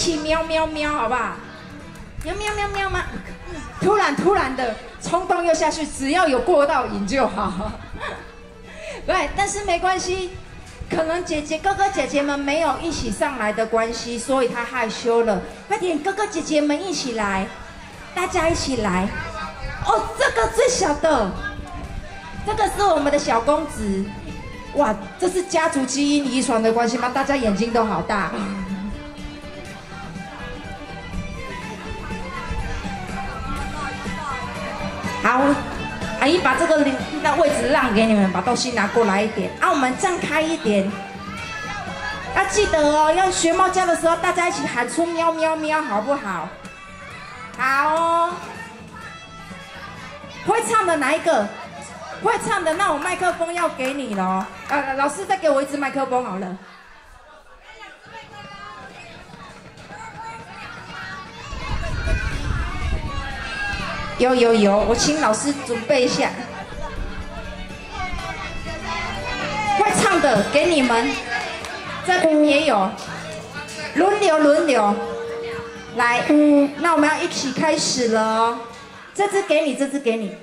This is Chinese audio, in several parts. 起喵喵喵，好不好？喵喵喵喵吗？突然的冲动又下去，只要有过到瘾就好。对，但是没关系，可能哥哥姐姐们没有一起上来的关系，所以他害羞了。快点，哥哥姐姐们一起来，大家一起来。哦，这个最小的，这个是我们的小公子。哇，这是家族基因遗传的关系吗？大家眼睛都好大。 好，阿姨把这个那位置让给你们，把东西拿过来一点。啊，我们站开一点。要记得哦，要学猫叫的时候，大家一起喊出喵喵喵，好不好？好哦。会唱的哪一个？会唱的，那我麦克风要给你咯。老师再给我一支麦克风好了。 有，我请老师准备一下。会唱的给你们，这边也有，轮流，来，那我们要一起开始了哦。这支给你。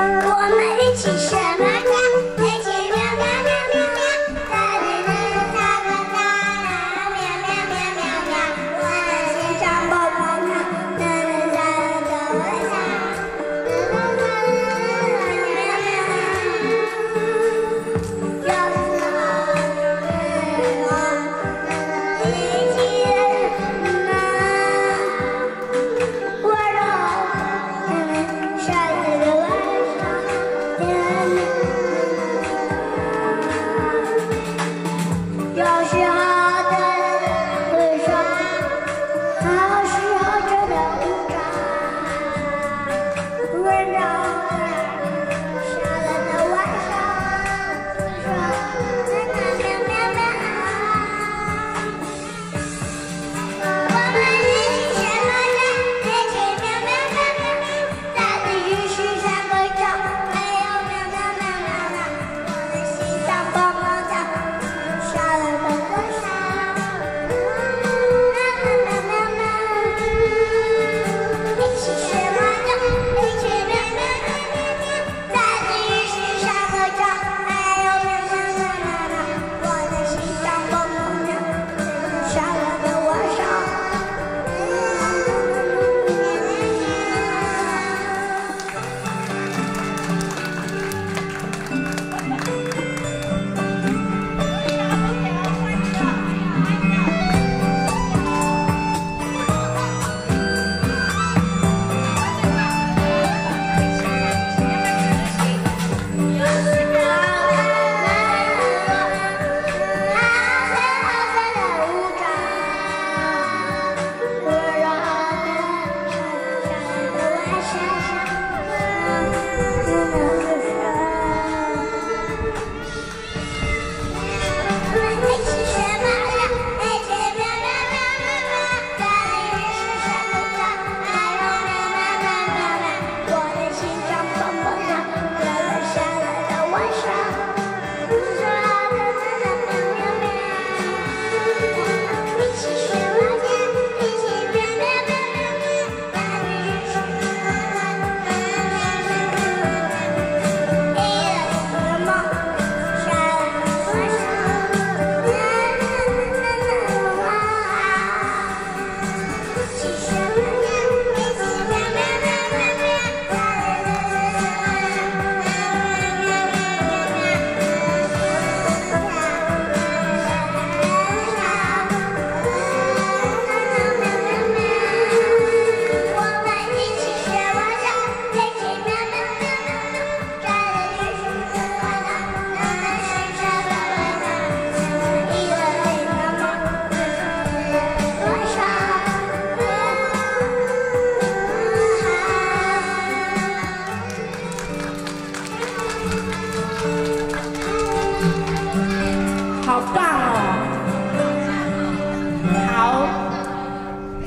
我们一起学猫叫。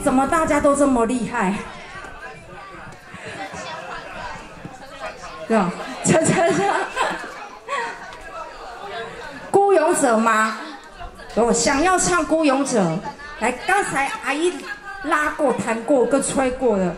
怎么大家都这么厉害？对吧？这，孤勇者吗？哦，想要唱孤勇者，来，刚才阿姨拉过、弹过、跟吹过的。